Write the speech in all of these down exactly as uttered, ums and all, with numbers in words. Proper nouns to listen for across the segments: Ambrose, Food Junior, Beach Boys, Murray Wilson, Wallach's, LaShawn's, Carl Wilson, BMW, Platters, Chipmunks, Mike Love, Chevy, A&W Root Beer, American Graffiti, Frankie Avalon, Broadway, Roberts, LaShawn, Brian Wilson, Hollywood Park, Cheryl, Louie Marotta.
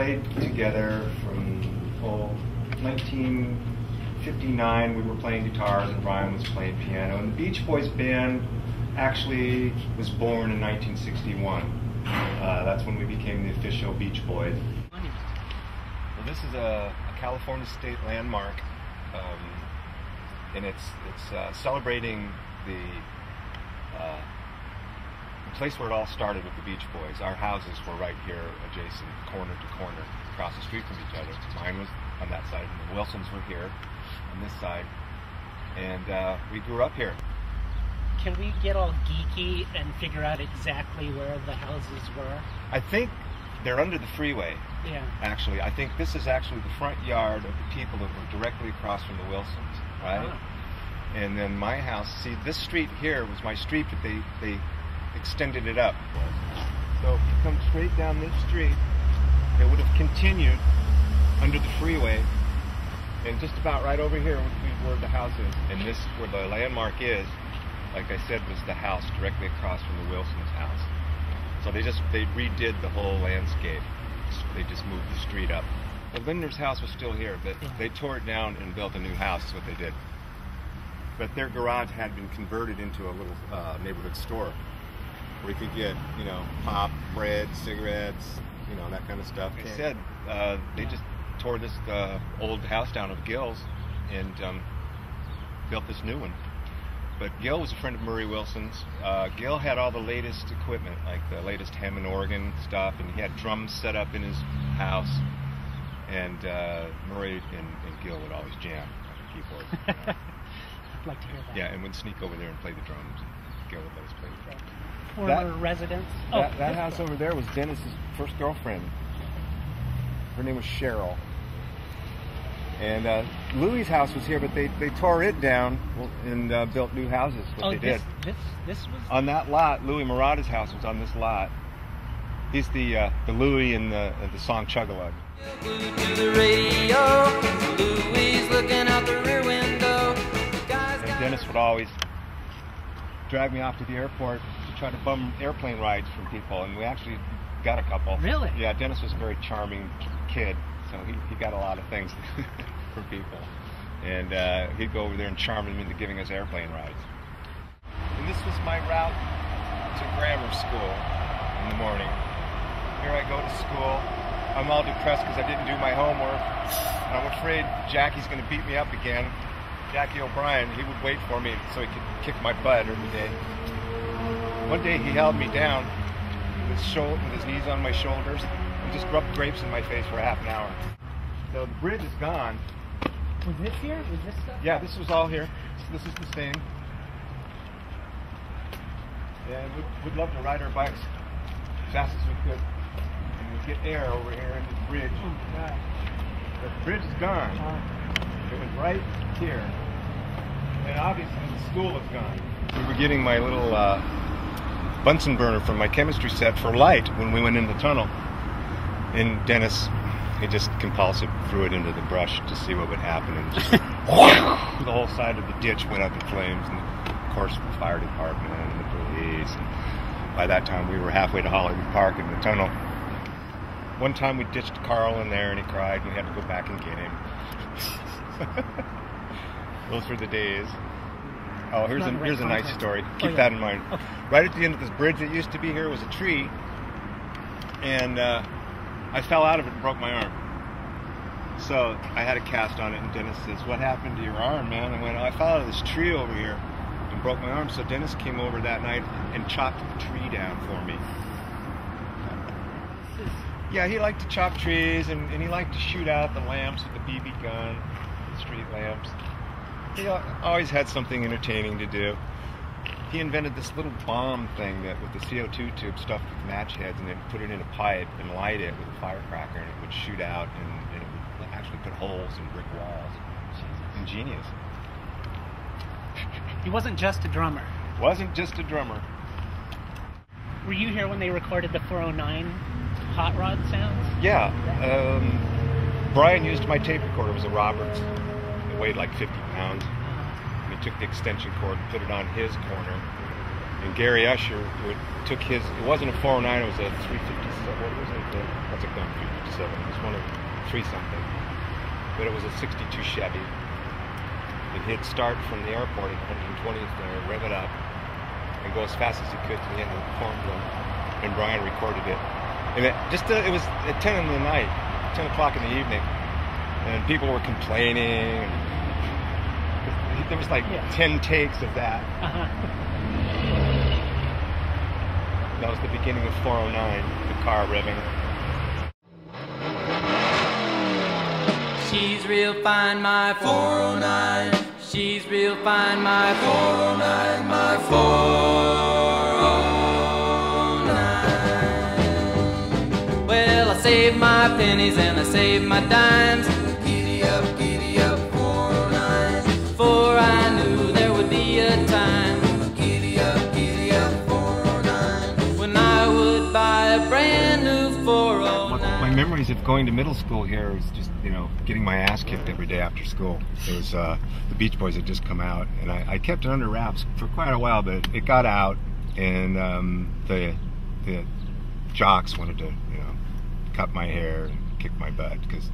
played together from well, nineteen fifty-nine. We were playing guitars and Brian was playing piano. And the Beach Boys band actually was born in nineteen sixty-one. Uh, that's when we became the official Beach Boys. Well, this is a, a California state landmark, um, and it's it's uh, celebrating the. Uh, The place where it all started with the Beach Boys. Our houses were right here adjacent, corner to corner, across the street from each other. Mine was on that side, and the Wilsons were here on this side. And uh, we grew up here. Can we get all geeky and figure out exactly where the houses were? I think they're under the freeway, yeah. Actually. I think this is actually the front yard of the people that were directly across from the Wilsons, right? Uh-huh. And then my house, see, this street here was my street, but they, they extended it up. So if you come straight down this street, it would have continued under the freeway, and just about right over here would be where the house is. And this, where the landmark is, like I said, was the house directly across from the Wilson's house. So they just, they redid the whole landscape. They just moved the street up. The Lindner's house was still here, but they tore it down and built a new house, is what they did. But their garage had been converted into a little uh, neighborhood store. We could get, you know, pop, bread, cigarettes, you know, that kind of stuff. They said uh, they just tore this uh, old house down of Gill's and um, built this new one. But Gill was a friend of Murray Wilson's. Uh, Gill had all the latest equipment, like the latest Hammond organ stuff, and he had drums set up in his house. And uh, Murray and, and Gill would always jam on the keyboard. Uh, I'd like to hear that. Yeah, and would sneak over there and play the drums. Gill would let us play the drums. Former residents. That, oh, that house one. Over there was Dennis's first girlfriend. Her name was Cheryl. And uh, Louie's house was here, but they, they tore it down and uh, built new houses. What oh, they this, did. This, this was on that lot. Louie Marotta's house was on this lot. He's the uh, the Louie in the uh, the song Chug-a-Lug. And Dennis would always drag me off to the airport. Try to bum airplane rides from people, and we actually got a couple. Really? Yeah, Dennis was a very charming kid, so he, he got a lot of things from people. And uh, he'd go over there and charm them into giving us airplane rides. And this was my route to grammar school in the morning. Here I go to school. I'm all depressed because I didn't do my homework, and I'm afraid Jackie's going to beat me up again. Jackie O'Brien, he would wait for me so he could kick my butt every day. One day he held me down with his, with his knees on my shoulders and just rubbed grapes in my face for half an hour. So the bridge is gone. Was this here? Was this stuff? Yeah, this was all here. This is the same. And we'd, we'd love to ride our bikes as fast as we could. And we'd get air over here in the bridge. Oh, God. But the bridge is gone. Oh. It was right here. And obviously the school is gone. We were getting my little... Uh, Bunsen burner from my chemistry set for light when we went in the tunnel. And Dennis, he just compulsive threw it into the brush to see what would happen. And just the whole side of the ditch went up in flames. And of course, the fire department and the police. And by that time, we were halfway to Hollywood Park in the tunnel. One time we ditched Carl in there and he cried. We had to go back and get him. Those were the days. Oh, here's a, here's a nice story. Keep that in mind. Right at the end of this bridge that used to be here was a tree, and uh, I fell out of it and broke my arm. So I had a cast on it, and Dennis says, "What happened to your arm, man?" I went, "Oh, I fell out of this tree over here and broke my arm." So Dennis came over that night and chopped the tree down for me. Yeah, he liked to chop trees, and, and he liked to shoot out the lamps with the B B gun, the street lamps. He always had something entertaining to do. He invented this little bomb thing that with the C O two tube stuffed with match heads, and then put it in a pipe and light it with a firecracker, and it would shoot out, and, and it would actually put holes in brick walls. Jesus. Ingenious. He wasn't just a drummer. Wasn't just a drummer. Were you here when they recorded the four oh nine hot rod sounds? Yeah. Um, Brian used my tape recorder. It was a Roberts. Weighed like fifty pounds, and he took the extension cord and put it on his corner, and Gary Usher would, took his, it wasn't a four oh nine, it was a three fifty-seven, what was it then? That's a gun, three fifty-seven, it was one of three something, but it was a sixty-two Chevy, and he'd start from the airport at one hundred twentieth there, rev it up, and go as fast as he could to the end of the cornfield, and Brian recorded it, and it, just, uh, it was at ten in the night, ten o'clock in the evening, and people were complaining, and there was like yeah. ten takes of that. Uh-huh. That was the beginning of four oh nine, the car revving. She's real fine, my four oh nine. She's real fine, my four oh nine, my four oh nine. Well, I saved my pennies and I saved my dimes. Giddy up, giddy up, four oh nine. For I knew there would be a time. My memories of going to middle school here was just, you know, getting my ass kicked every day after school. It was, uh, the Beach Boys had just come out, and I, I kept it under wraps for quite a while, but it got out, and um, the, the jocks wanted to, you know, cut my hair and kick my butt, because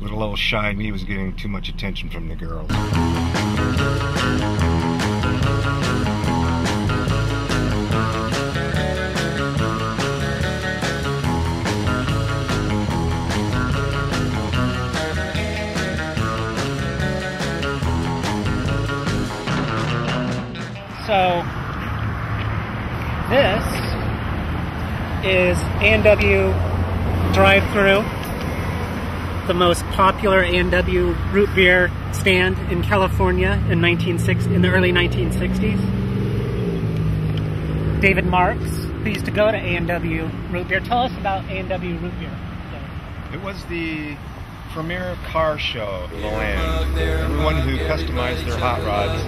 little old shy me was getting too much attention from the girls. So, this is A and W drive-thru, the most popular A and W root beer stand in California in nineteen sixty, in the early nineteen sixties. David Marks, who used to go to A and W Root Beer. Tell us about A and W Root Beer. It was the premier car show in the land. Everyone who customized their hot rods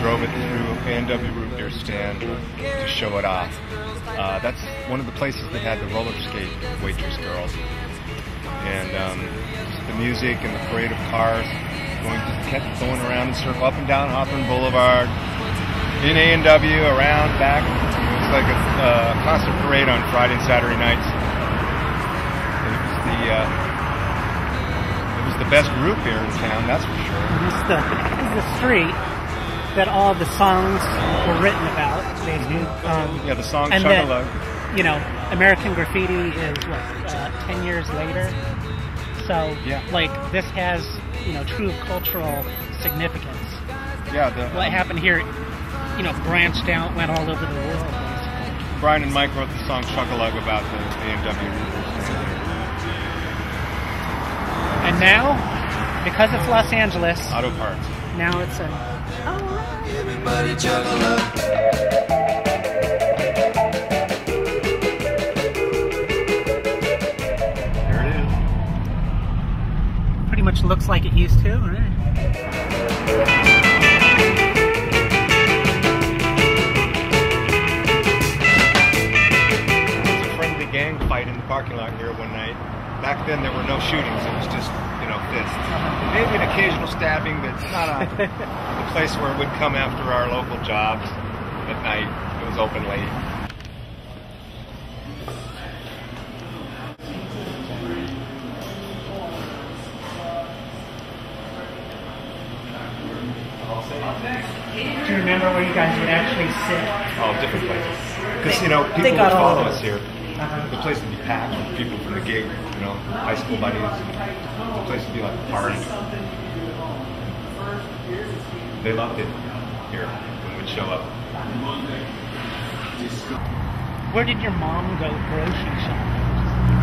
drove it through A and W Root Beer stand to show it off. Uh, that's one of the places that had the roller skate waitress girls. And um, the music and the parade of cars going, kept going around and sort of up and down Hawthorne Boulevard, in A and W, around, back. It was like a uh, concert parade on Friday and Saturday nights. And it was the, uh, it was the best root beer in town, that's for sure. It's the, the street that all the songs were written about. Mm-hmm. um, yeah, the song Chug-a-Lug. You know, American Graffiti is, what, uh, ten years later? So, yeah. like, this has, you know, true cultural significance. Yeah. The, what um, happened here, you know, branched out, went all over the world, basically. Brian and Mike wrote the song Chug-a-Lug about the B M W. And now, because it's Los Angeles, Auto Parts. Now it's a... Everybody chug-a-lug. There it is. Pretty much looks like it used to, right? Gang fight in the parking lot here one night. Back then there were no shootings, it was just, you know, fists. Maybe an occasional stabbing, but not often. The place where it would come after our local jobs at night. It was open late. Do you remember where you guys would actually sit? Oh, different places. Because, you know, people would follow us here. Uh-huh. The place would be packed with people from the gig, you know, high school buddies. The place would be like a party. They loved it here when we'd show up. Where did your mom go grocery shopping?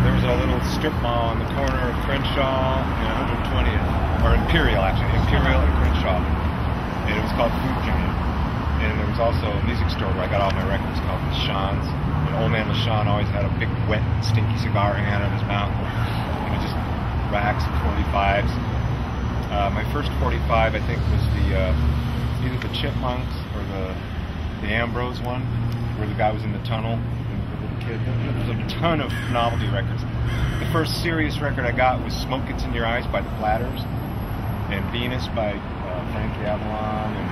There was a little strip mall on the corner of Crenshaw and one hundred twentieth, or Imperial actually, Imperial and Crenshaw. And it was called Food Junior. And there was also a music store where I got all my records called LaShawn's. And old man LaShawn always had a big, wet, stinky cigar hanging out of his mouth. And it was just racks of forty-fives. Uh, my first forty-five, I think, was the uh, either the Chipmunks or the the Ambrose one, where the guy was in the tunnel, and the little kid. There was a ton of novelty records. The first serious record I got was Smoke Gets in Your Eyes by the Platters, and Venus by uh, Frankie Avalon, and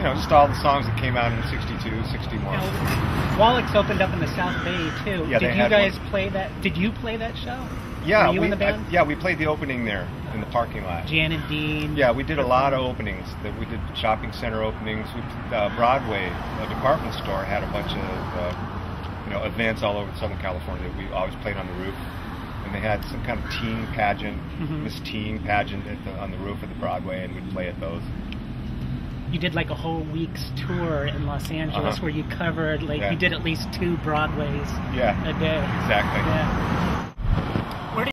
you know, just all the songs that came out in sixty-two, sixty-one. Now, Wallach's opened up in the South Bay too. Yeah, did you guys one. play that? Did you play that show? Yeah, Were you we, in the band? I, yeah, we played the opening there in the parking lot. Jan and Dean. Yeah, we did a lot of openings. That we did shopping center openings. We, uh, Broadway, a department store, had a bunch of uh, you know events all over Southern California. That we always played on the roof, and they had some kind of teen pageant, mm-hmm. Miss Teen pageant at the, on the roof of the Broadway, and we'd play at those. You did like a whole week's tour in Los Angeles uh-huh. where you covered like yeah. you did at least two Broadways yeah. a day. Exactly. Yeah.